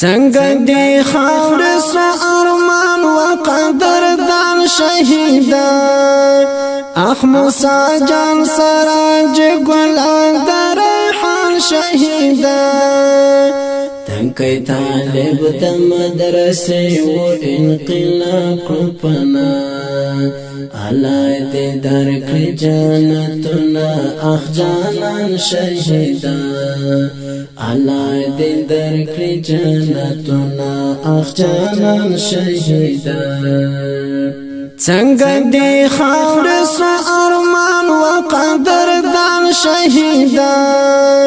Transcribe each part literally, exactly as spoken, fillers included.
څنګه دی خاور سرمان وقدردان شهیدان اخ موسی جان سراج ګل اندر حال شهیدان تنکې طالب د مدرسې و انقلاب کړپنا الله دې درکړي جنتونه اخ جانان شهیدان الله دې درکړي جنتونه اخ جانان شهیدان څنګه دې خاور سرمان وقدردان شهیدان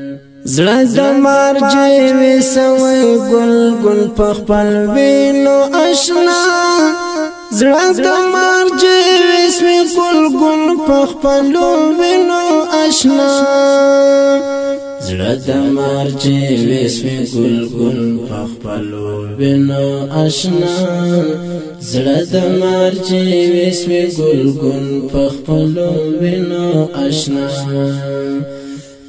زړه د مرجې وسوي ګل ګل په خپل وینو آشنا زړه د مرجې وسوي ګل ګل په خپل وینو آشنا زړه د مرجې وسمې ګل ګل په خپلو وینو آشنا زړه د مرجې وسمې ګل ګل په خپلو وینو آشنا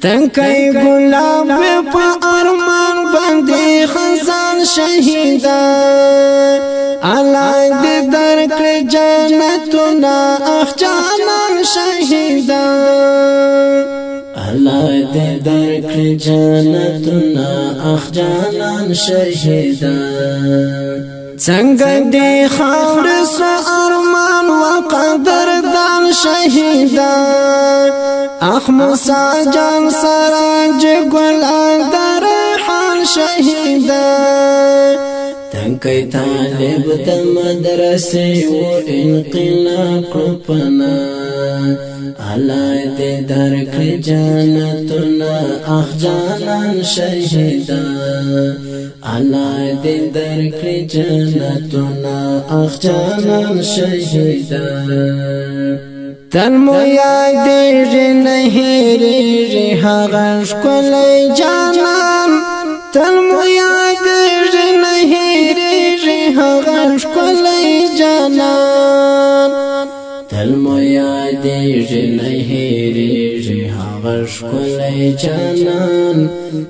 تنکې ګلاب په ارمان باندې خزان شهیدان الله دې درکړي جنتونه اخ جانان شهیدان الله دې درکړي جنتونه اخ جانان شهیدان څنګه دې خاور سرمان وقدردان شهیدان اخ موسی جان سراج ګل اندر حال شهیدان تنکې طالب د مدرسې و انقلاب کړپنا الله دې درکړي جنتونه اخ جانان شهیدان الله دې درکړي جنتونه اخ جانان شهیدان تنمو یادېږي نه هېرېږي هغه ښکلی جانان تنمو یادېږي نه هېرېږي هغه ښکلی جانان تلمو یادېږي نه هېرېږي هغه ښکلی جانان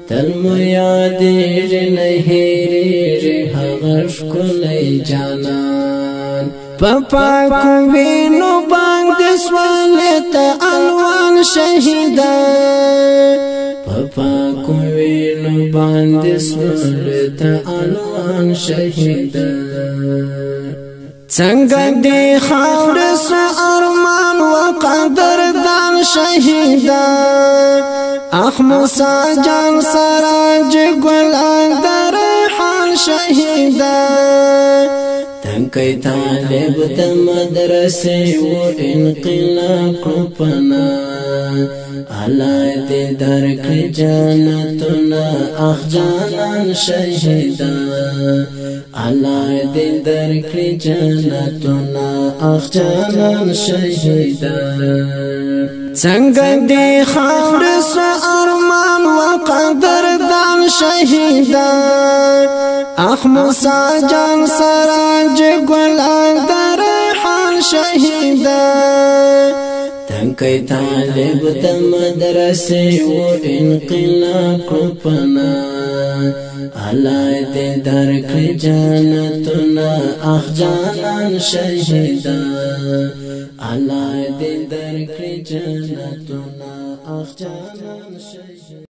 تلمو یادېږي نه هېرېږي هغه ښکلی جانان په پاکو وینو باندې سولې ته الوان شهیدان په پاکو وینو باندې سولې ته الوان شهیدان څنګه دې خاور سرمان وقدردان شهیدان اخ موسی جان سراج ګل اندر حال شهیدان تنکې طالب د مدرسې و انقلاب کړپنا الله دې درکړي جنتونه اخ جانان شهیدان الله دې درکړي جنتونه اخ جانان شهیدان څنګه دې خاور سرمان وقدردان شهیدان اخ موسی جان سراج ګل اندر حال شهیدان تنکې طالب د مدرسې و انقلاب کړپنا الله دې درکړي جنتونه اخ جانان شهیدان الله دې درکړي جنتونه اخ جانان شهیدان.